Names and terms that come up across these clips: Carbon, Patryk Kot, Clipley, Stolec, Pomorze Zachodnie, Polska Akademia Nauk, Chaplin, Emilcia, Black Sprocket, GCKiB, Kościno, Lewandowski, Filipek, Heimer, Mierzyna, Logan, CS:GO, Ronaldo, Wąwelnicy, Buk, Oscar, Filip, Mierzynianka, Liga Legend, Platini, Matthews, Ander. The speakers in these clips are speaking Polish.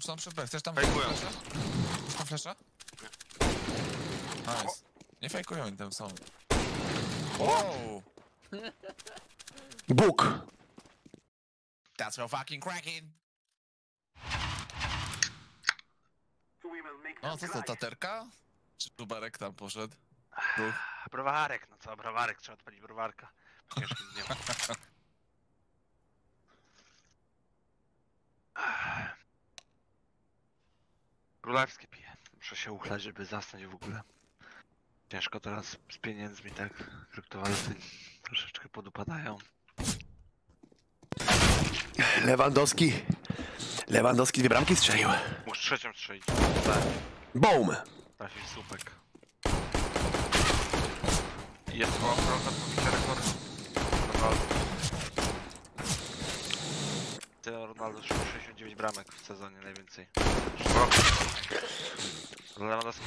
Są przed B. Chcesz tam fejkują. Chcesz tam flesza? Nice. Nie fejkują oni tam są. Wow! Bóg! That's so fucking cracking! No co to, taterka? Czy browarek tam poszedł? Browarek, no co, browarek, trzeba odpalić browarka. Nie ma. Królewskie piję. Muszę się uchlać, żeby zasnąć w ogóle. Ciężko teraz z pieniędzmi, tak? Kryptowaluty troszeczkę podupadają. Lewandowski dwie bramki strzelił. Muszę trzecią strzelić. Boom! Trafił słupek. Jest to obrona, pobicie rekord. Ronaldo 69 bramek w sezonie najwięcej. Lewandowski.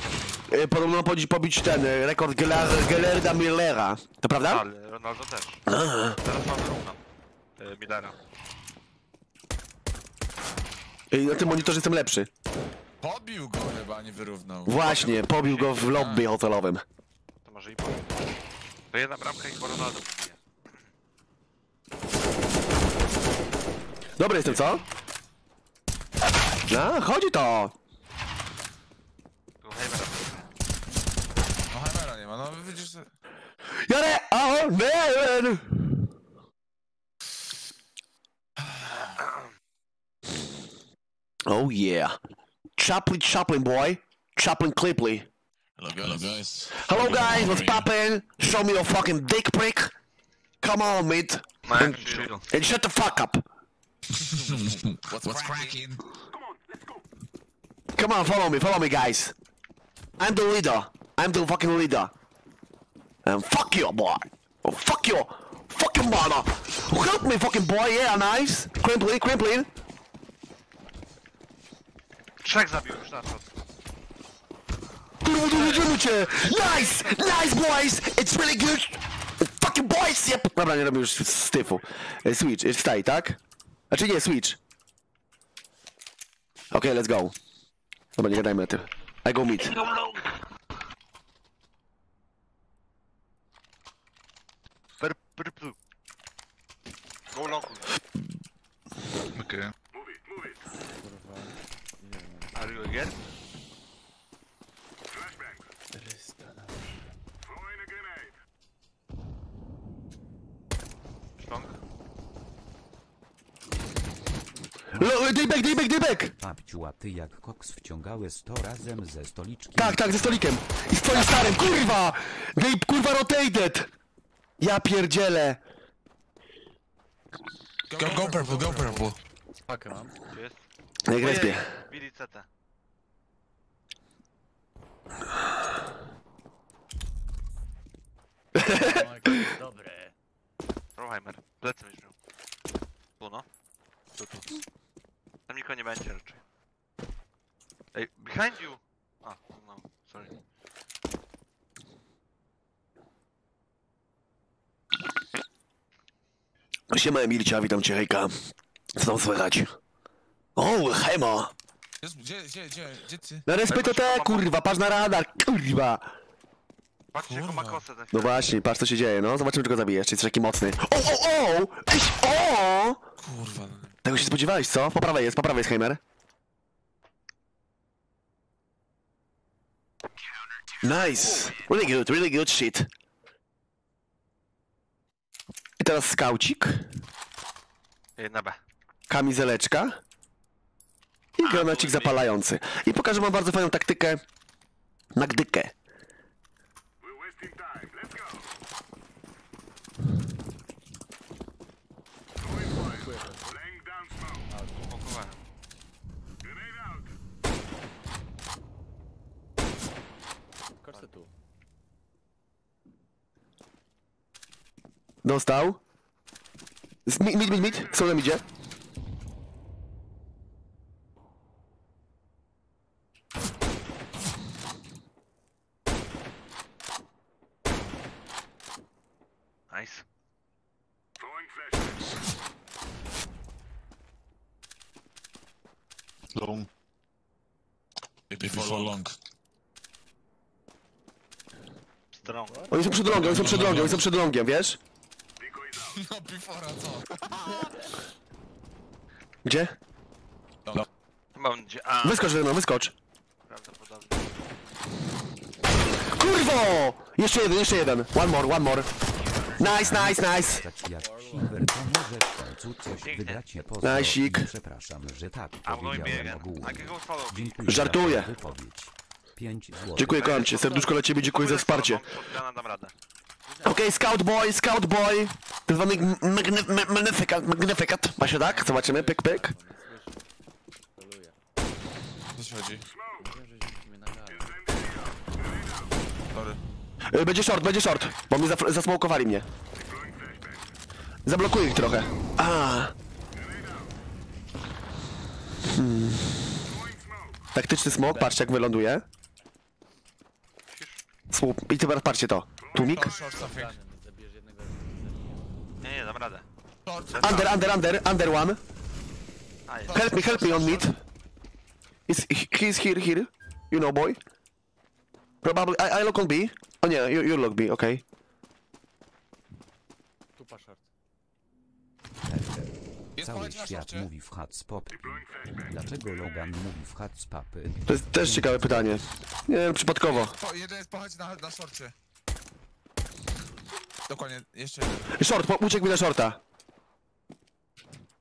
Podobno pobić ten rekord Gellerda Millera. To prawda? Ale Ronaldo też. Teraz mamy równo. Millera. Na tym monitorze jestem lepszy. Pobił go chyba, nie wyrównał. Właśnie, pobił go w lobby hotelowym. To może i pobił. To jedna bramka i po Ronaldo pobije. Dobry jestem, co? No, chodzi to! Tu Heimera. No Heimera nie ma, no widzisz... Jare! Aho! Beren! Oh yeah! Chaplin boy! Chaplin Clipley! Hello guys, what's poppin'? Show me your fucking dick prick! Come on, mate! And shut the fuck up! What's cracking? Come on, follow me, guys. I'm the leader. I'm the fucking leader. And fuck you, boy. Oh, fuck you, fucking mother. Help me, fucking boy. Yeah, nice. Crimplin. Trzech zabił już na to. Kurwa, tu widzimy cię. Nice, boys. It's really good. Fucking boys, yep. Dobra, nie robię już styfu. Switch, it's tight, tak? Znaczy nie, switch. Okej, let's go. Dobra, nie gadajmy o tym. I go mid. Go long. Okej. Are you again? Dejbek! Babciu, a ty jak koks wciągałeś to razem ze stoliczkiem. Tak, ze stolikiem. I z twoim starym, kurwa! Dejb, kurwa, rotated! Ja pierdzielę! Go purple. Spakę mam. Jak respie. Bili CT. Dobre. Roheimer, plecy mi żył. Puno. Tu. Tam nikogo nie będzie raczej. Ej, behind you! A, no, sorry. Siema Emilcia, witam cię, hejka. Co tam słychać? O, Heimer! Gdzie ty? Na respekt te, kurwa, patrz na radar, kurwa! Patrzcie, jaką ma kosę. No właśnie, patrz co się dzieje, no. Zobaczymy, czy go zabijesz, czy jesteś taki mocny. O! Eś, o! Kurwa. Tego się spodziewałeś, co? Po prawej jest Heimer. Nice! Really good shit. I teraz skaucik. Jedna B. Kamizeleczka. I granacik zapalający. I pokażę wam bardzo fajną taktykę na gdykę. Dostał. Mid. Co nam idzie? Nice. Long. Before long. Strong. Oni są przed longiem, wiesz? No before, co? Gdzie? No. Wyskocz, Werman, wyskocz! Prawdopodobnie. Kurwo! Jeszcze jeden, One more, Nice, nice! Tak jak Hiver, to może w końcu coś wygracie poza. Przepraszam, że tak powiedziałem ogólnie. Żartuję! Dziękuję, kocham cię, serduszko dla ciebie, dziękuję za wsparcie. Okej, scout boy, To jest magnificat, ma się tak? Zobaczymy, pyk, pyk. Co ci chodzi? Będzie short, bo mi zasmokowali mnie. Zablokuję ich trochę. Taktyczny smok, patrzcie jak wyląduje. Słup. I teraz patrzcie to. Tłumik. Nie, dam radę. Under, under one. Help me, on mid. He's here, You know, boy. Probably, I look on B. O nie, you look B, okej. Tupa short. Cały świat mówi w hotspot. Dlaczego Logan mówi w hotspot? To jest też ciekawe pytanie. Nie wiem, przypadkowo. Jeden jest pochodzi na shortcie. Dokładnie, jeszcze jeden. Short, uciekł mi na shorta.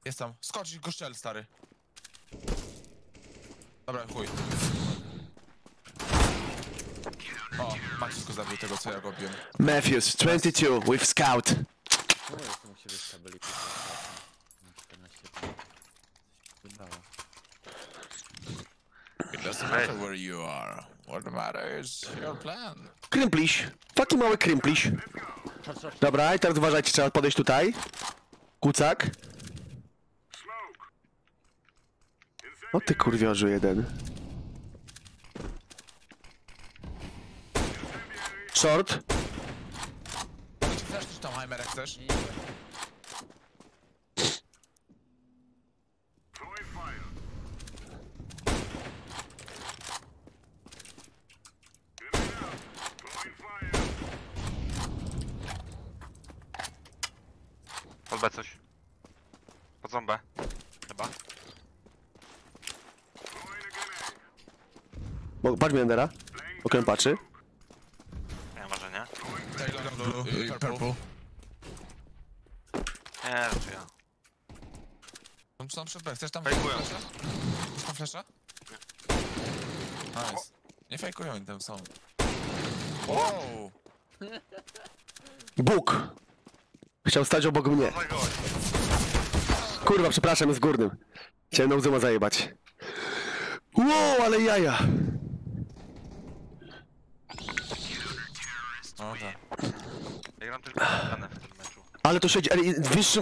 Jest tam. Skocz go szczel, stary. Dobra, chuj. O, Matthews go zabił tego, co ja go biłem. Matthews, 22, with scout. No, to musi być tabeli. It doesn't matter where you are. What matters is your plan. Krimpliś. Taki mały krimpliś. Dobra, i teraz uważajcie, trzeba podejść tutaj. Kucak. O ty kurwiorzu jeden. Short. Chcesz tam Heimer, jak chcesz? Podbę coś. Pod zombę. Chyba. Patrz mi Endera. Okej, patrzy. Purple. Nie, to ja. Tam są przed B, chcesz tam flesza? Chcesz tam flesza? Nice. Nie fejkują oni tam są. Wow! Bóg! Chciał stać obok mnie. Kurwa, przepraszam, jest górnym. Chciałem na łzuma zajebać. Wow, ale jaja! No tak. Ja gram tylko na w tym meczu. Ale to siedzi, ale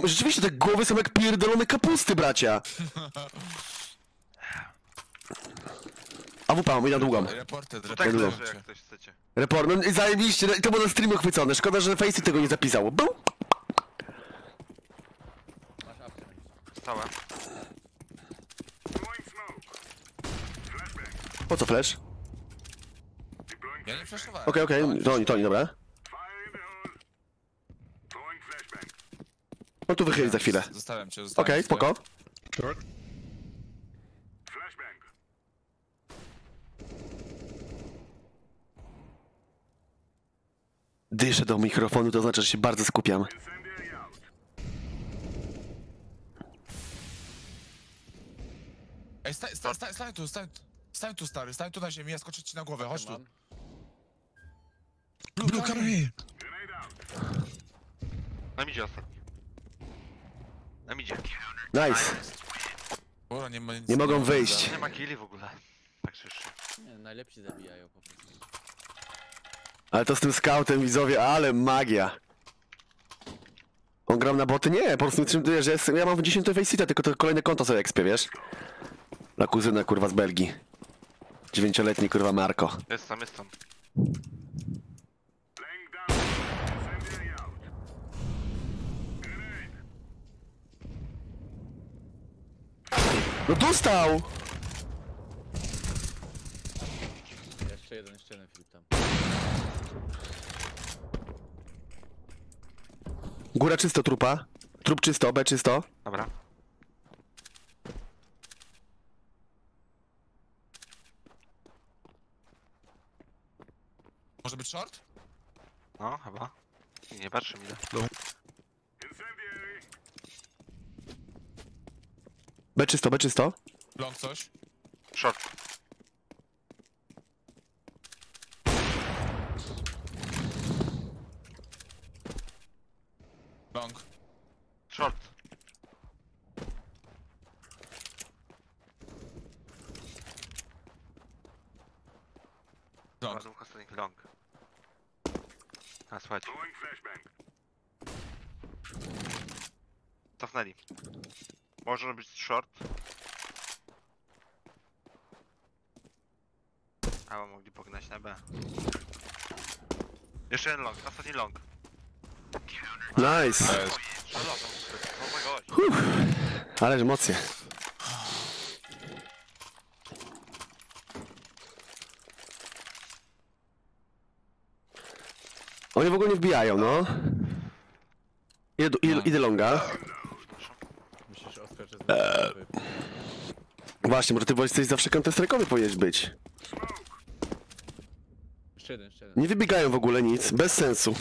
rzeczywiście te głowy są jak pierdolone kapusty, bracia. A wupa, mam, ja długam. Report, no zajebiście, to było na streamie chwycone, szkoda, że Facey tego nie zapisało. Bum! Po co flash? Ja nie flashowałem. Okej, to oni, dobra. No tu wychyli za chwilę. Zostawiam cię, okej, spoko. Short. Dyszę do mikrofonu, to znaczy, że się bardzo skupiam. Ej, stań tu, stary, stań tu na ziemi, ja skoczę ci na głowę, chodź tu. Blue, come here. Na midzie ostatni. Nice. Ura, nie mogą wyjść. Nie ma killi w ogóle. Tak słyszę. Nie, najlepsi zabijają po prostu. Ale to z tym scoutem, widzowie, ale magia. On grał na boty? Nie, po prostu wiesz, ja mam 10 Faceta, tylko to kolejne konto sobie ekspię, wiesz? Na kuzyna, kurwa, z Belgii. 9-letni, kurwa, Marko. Jest tam. No dostał! Góra czysto trupa. Trup czysto, B czysto. Dobra. Może być short? No, chyba. Nie patrzy mi. B czysto, B czysto. Long coś. Short. Long. Short. Long. Long. A, słuchajcie. Cofnęli. Może być short. Albo mogli pognać na B. Jeszcze jeden long, ostatni long. Nice! Ależ emocje. Oni w ogóle nie wbijają, no. Idę longa. Myślisz, Oscar, że właśnie, może ty jesteś zawsze counter-strike'owy powinieneś być. Jeszcze jeden. Nie wybiegają w ogóle nic, bez sensu.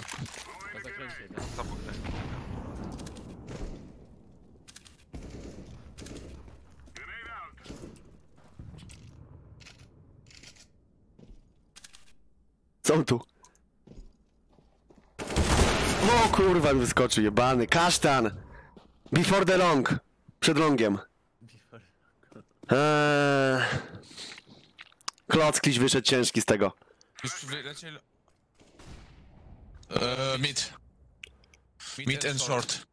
Są tu. O kurwa, mi wyskoczył, jebany. Kasztan! Before the long. Przed longiem. Kloc kliś wyszedł ciężki z tego. Mid and short.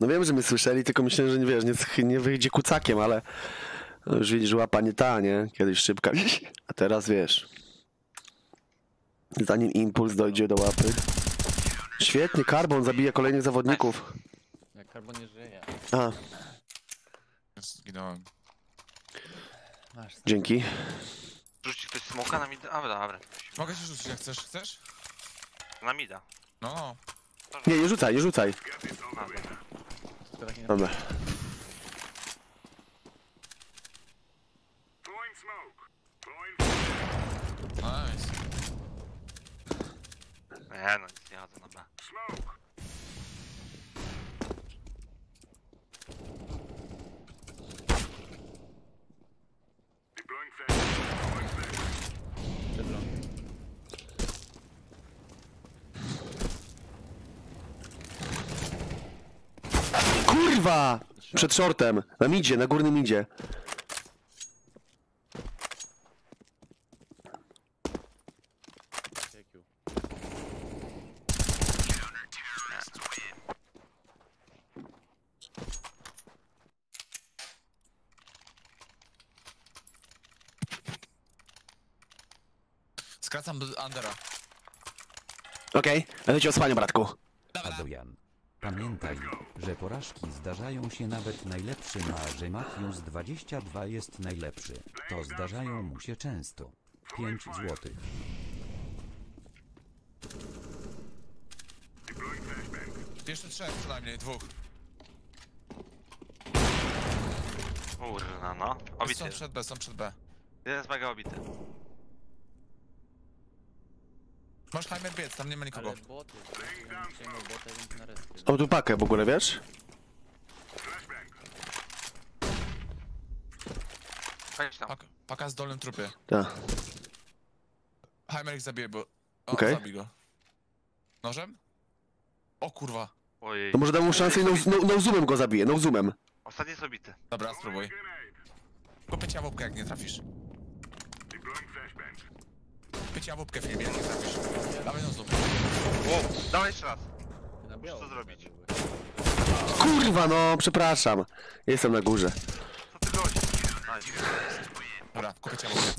No wiem, że mnie słyszeli, tylko myślę, że wiesz, nie wyjdzie kucakiem, ale no już widzisz, że łapa nie ta, nie? Kiedyś szybka, a teraz wiesz. Zanim impuls dojdzie do łapy. Świetnie, Carbon zabija kolejnych zawodników. Jak Carbon nie żyje. A. Zginąłem. Dzięki. Rzuci ktoś smoka na mida? A, dobra. Mogę się rzucić jak chcesz, chcesz? Na mida. No. Nie, nie rzucaj. Dobra. Nice. Nie no, nic nie chodzę na B. Kurwa! Przed shortem. Na midzie, na górnym midzie. Skracam do Andera. Okej, będę cię osłaniał, bratku. Pamiętaj, że porażki zdarzają się nawet najlepszym, a że Matthews 22 jest najlepszy. To zdarzają mu się często. 5 złotych. Jeszcze 3, co najmniej, 2. Kurna no. Obity. Są przed B. Jeden z mega obity. Masz Heimer biec, tam nie ma nikogo. Mam tu pakę w ogóle, wiesz? Paka z dolnym trupie. Tak. Heimer ich zabije, bo... Okej. Zabij go. Nożem? O kurwa. Ojej. To może dam mu szansę i no zoomem go zabiję, no zoomem. Ostatni jest obity. Dobra, spróbuj. Kupię ci łopkę, jak nie trafisz. Pycia łupkę w filmie, jak nie trafisz. Dawaj no zoom. O, dawaj jeszcze raz. Muszę to zrobić. Kurwa no, przepraszam. Jestem na górze. Co ty gość? Dobra, kupię cię łupkę.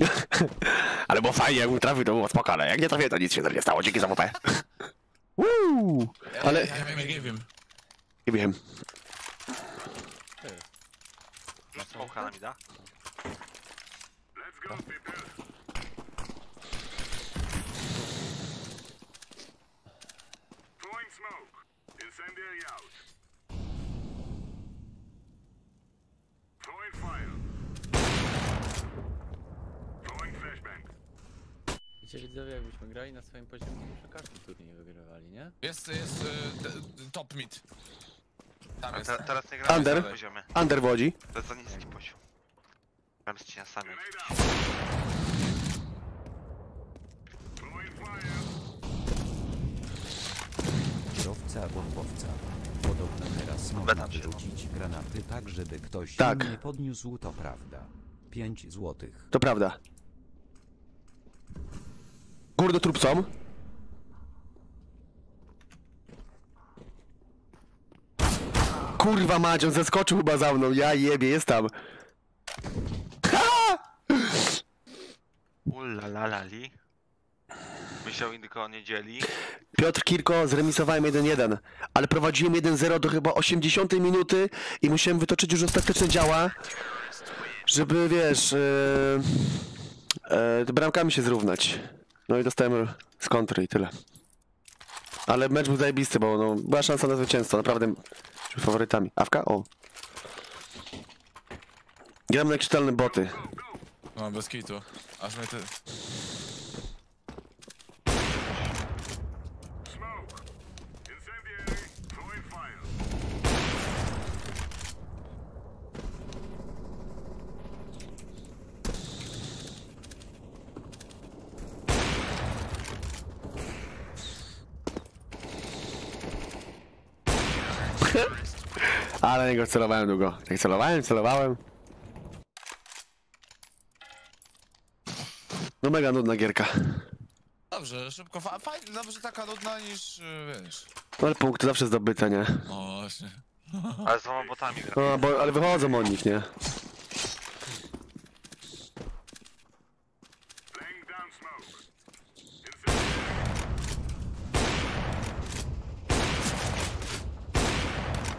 Ale bo fajnie, jakbym trafił, to było spoko, ale jak nie trafię, to nic się nie stało. Dzięki za łupę. Uuu, ale... Ja wiem. Masz smoka na mida? Dobra. Wiecie widzowie, jakbyśmy grali na swoim poziomie, to każdy turniej wygrywali, nie? Jest top mid. Tam jest. Teraz nie gramy na poziomie. Ander wodzi. To jest za niski poziom. Gram z cienia sami. Kierowca bombowca. Podobno teraz można wyrzucić granaty tak, żeby ktoś nie podniósł, to prawda. 5 złotych. To prawda. Kurde, trupcom. Kurwa mać, on zeskoczył chyba za mną, ja jebie, jest tam. Ulalalali. Myślał indyko o niedzieli. Piotr Kirko, zremisowałem 1-1, ale prowadziłem 1-0 do chyba 80 minuty i musiałem wytoczyć już ostateczne działa, żeby, wiesz, bramkami się zrównać. No i dostałem z kontry i tyle. Ale mecz był zajebisty, bo no, była szansa na zwycięstwo, naprawdę faworytami. Awka? O. Gramy na czytelne boty. No, bez kitu. Aż mnie ty... Ale nie go celowałem długo. Jak celowałem. No mega nudna gierka. Dobrze, szybko, fajnie, dobrze taka nudna niż, wiesz. No ale punkty zawsze zdobyte, nie? O, właśnie. Ale z wama botami. No, bo, ale wychodzą od nich, nie?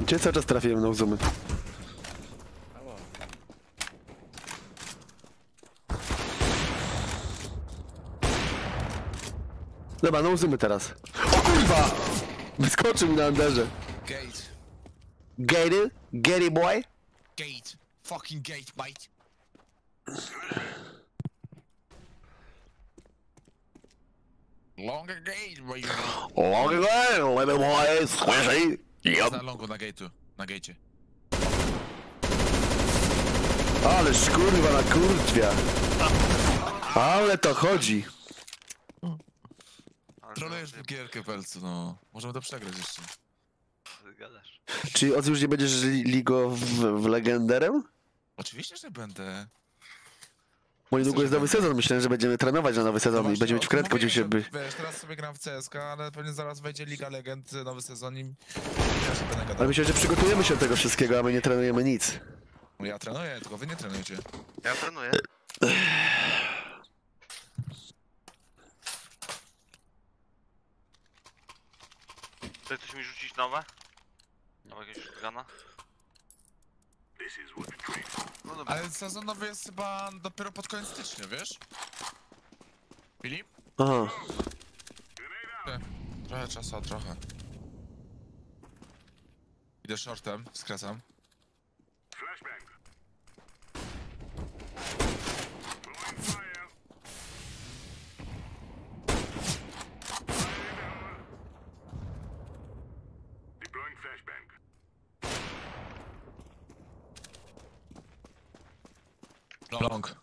Gdzie cały czas trafiłem na zoomy? Dobra, no zoomy teraz. O kurwa! Wyskoczył mi na Anderze. Gate. Gate? Gatey boy? Gate. Fucking gate, mate. Longer gate, baby. Longer gate, little boy, squishy. Jest na longu, na gate'cie. Ale kurwa na kurtwia. Ale to chodzi. Trolujesz w gierkę, Pelcu, no. Możemy to przegrać jeszcze. Gadasz. Czyli od już nie będziesz Ligo w Legenderem? Oczywiście, że będę. Bo niedługo jest nowy sezon, myślę, że będziemy trenować na nowy sezon i będziemy mieć w kredkę, będziemy się... Wiesz, teraz sobie gram w CS:GO, ale pewnie zaraz wejdzie Liga Legend, nowy sezon i... Ale myślę, że przygotujemy się do tego wszystkiego, a my nie trenujemy nic. Ja trenuję, tylko wy nie trenujecie. Ja trenuję. Chcesz coś mi rzucić nowe? Albo jakiegoś shotguna? No ale sezon nowy jest chyba dopiero pod koniec stycznia, wiesz? Filip? Aha. Trochę czasu, trochę. Idę shortem, skracam. Long.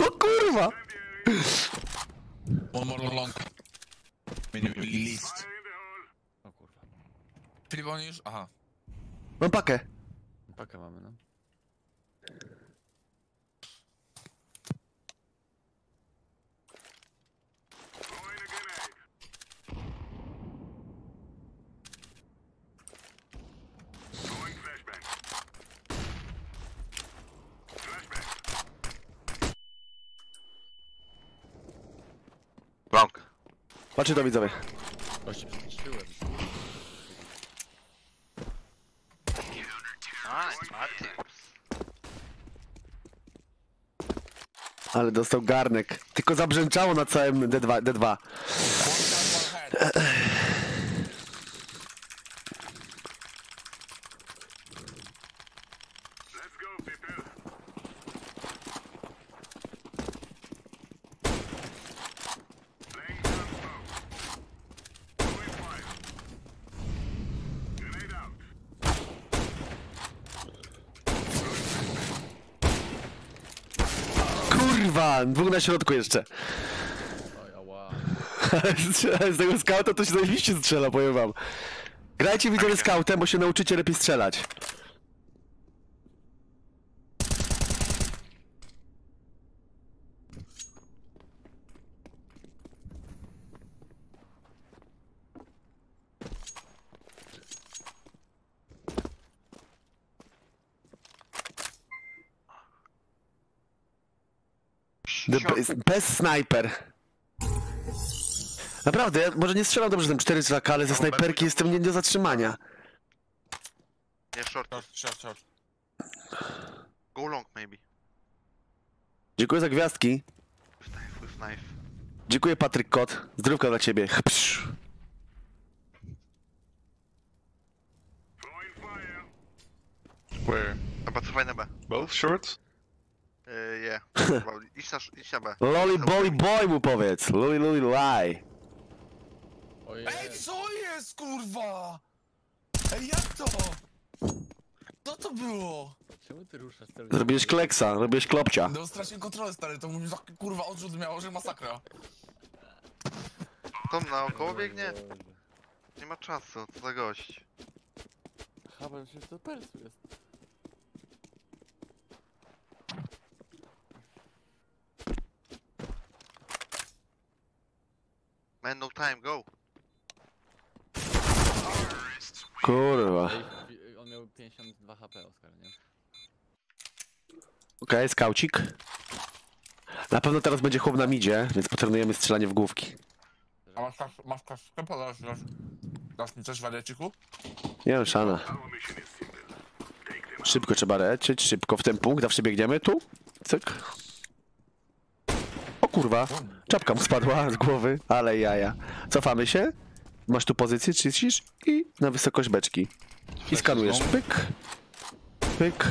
O kurwa! One more long. List. O kurwa. Filip, oni już? Aha. Mam pakę. Pakę mamy, no. Patrzcie to, widzowie. Właśnie przeskoczyłem. Ale dostał garnek. Tylko zabrzęczało na całym D2. Dwóch na środku jeszcze. Z tego skauta to się zajebiście strzela, powiem wam. Grajcie widzowie skautem, bo się nauczycie lepiej strzelać. Bez snajper. Naprawdę, ja może nie strzelam dobrze z tym 4 straka, ale ze snajperki jestem nie do zatrzymania. Nie, short. Go long maybe. Dziękuję za gwiazdki. With knife. Dziękuję Patryk Kot. Zdrówka dla ciebie. Psz. Where? Chyba cofaj na B. Both shorts? Yeah. Idź na B. Loli boli boy mu powiedz. Loli laj. Ej, co jest kurwa? Ej, jak to? Co to było? Czemu ty ruszasz? Zrobiłeś kleksa, robiłeś klopcia. No strasznie kontrolę stary, to mi tak kurwa odrzut miało, że masakra. Tom naokoło biegnie? Nie ma czasu, co za gość. Chyba się to persu jest. Man, no time, go! Kurwa. On miał 52 HP, Oscar, nie? Okej, skaucik. Na pewno teraz będzie chłop na midzie, więc potrenujemy strzelanie w główki. A masz kaszkę? Dasz mi coś w aleciku? Nie mam szana. Szybko trzeba leczyć, szybko w ten punkt, zawsze biegniemy, tu, cyk. O kurwa, czapka mu spadła z głowy, ale jaja. Cofamy się, masz tu pozycję, czyścisz i na wysokość beczki. I skanujesz, pyk, pyk,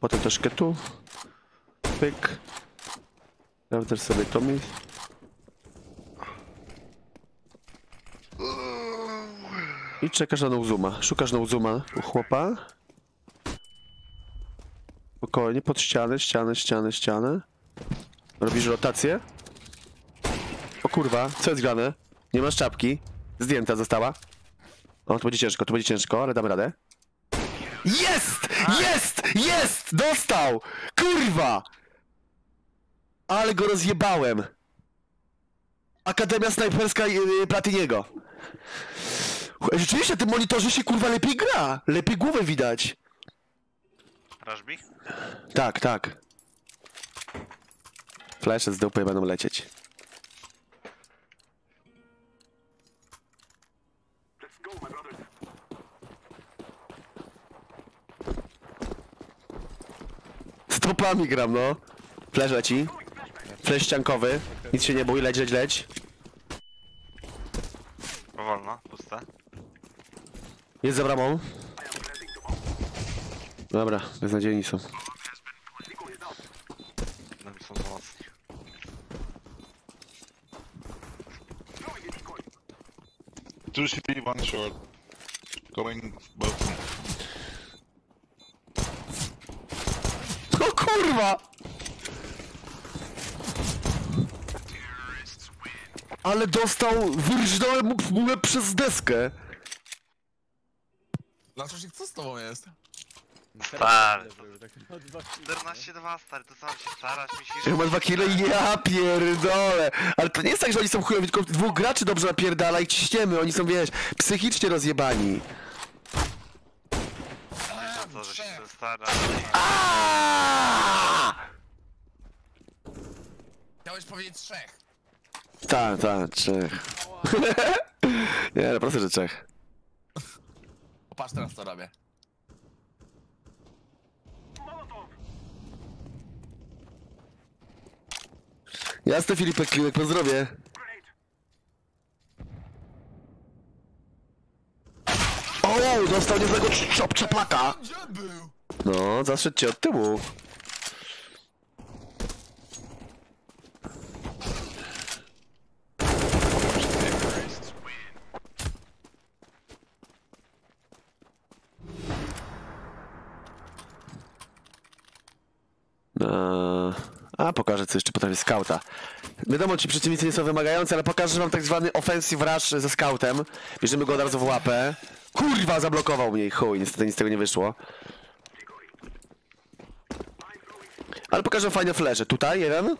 potem troszkę tu, pyk. Sprawdzasz sobie Tommy. I czekasz na nozuma, szukasz nozuma u chłopa. Spokojnie, pod ścianę, ścianę. Robisz rotację? O kurwa, co jest grane? Nie masz czapki. Zdjęta została. O, to będzie ciężko, ale damy radę. Jest! Jest! Dostał! Kurwa! Ale go rozjebałem. Akademia Snajperska Platiniego. Rzeczywiście, na tym monitorze się kurwa lepiej gra. Lepiej głowę widać. Rażbi? Tak. Flesze z dupy będą lecieć. Stopami gram, no. Flash leci. Flash ściankowy. Nic się nie bój, leć. Powolno, puste. Jest za bramą. Dobra, beznadziejni są. Two CT, one short. Going both. O kurwa! Ale dostał, wyrżnąłem mu łeb przez deskę. Dlaczego co z tobą jest? Stary. 14-2 stary, to sam się starasz, myślisz... Chyba 2 kilo i ja pierdolę! Ale to nie jest tak, że oni są chujowi, tylko dwóch graczy dobrze napierdala i ciśniemy, oni są, wiesz, psychicznie rozjebani. Co, że się stara... Chciałeś powiedzieć trzech. Tak, tak, Czech. Nie, no proste, że Czech. Patrz teraz co robię. Jasne, Filipek, pozdrowie. O, dostał niezłego czoplaka. No, zaszedł cię od tyłu. A, pokażę co jeszcze potrafi skauta. Wiadomo, ci przeciwnicy nie są wymagający, ale pokażę wam tak zwany offensive rush ze skautem. Bierzemy go od razu w łapę. Kurwa, zablokował mnie i chuj, niestety nic z tego nie wyszło. Ale pokażę fajne flesze. Tutaj jeden.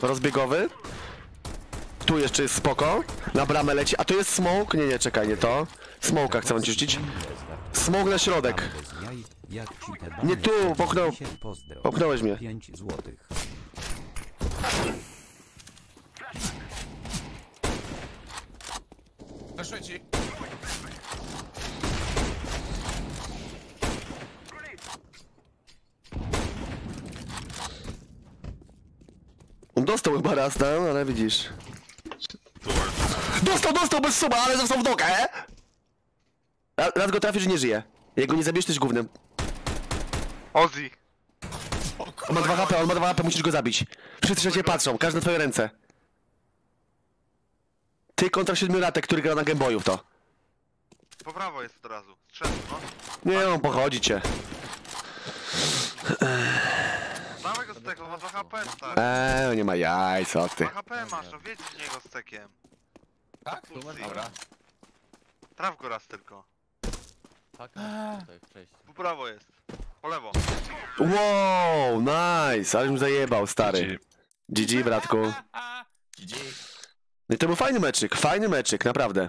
Rozbiegowy. Tu jeszcze jest spoko. Na bramę leci, a tu jest smoke. Nie, nie, czekaj, nie to. Smoke'a chcę wam ci rzucić. Smoke na środek. Nie tu, popchnąłeś mnie. Weszłem ci. On dostał chyba raz tam, ale widzisz. Dostał bez suba, ale został w nogę! Raz go trafisz, nie żyje. Jak go nie zabierz, tyś gównem. Ozzy. On ma 2 HP, musisz go zabić. Wszyscy się patrzą, każdy na twoje ręce. Ty kontra 7-latek, który gra na gameboyów to. Po prawo jest od razu, strzelę, no. Nie, on pochodzi cię. Dawaj go z tego, ma 2 HP, tak. Nie ma jaj, co ty. 2 HP masz, no wiedz z niego z tekiem. Tak? Dobra. Traf go raz tylko. Tak, tutaj przejść. Po prawo jest. Po lewo. Wow, nice, ale mi zajebał, stary. GG, bratku. GG. No i to był fajny meczyk, naprawdę.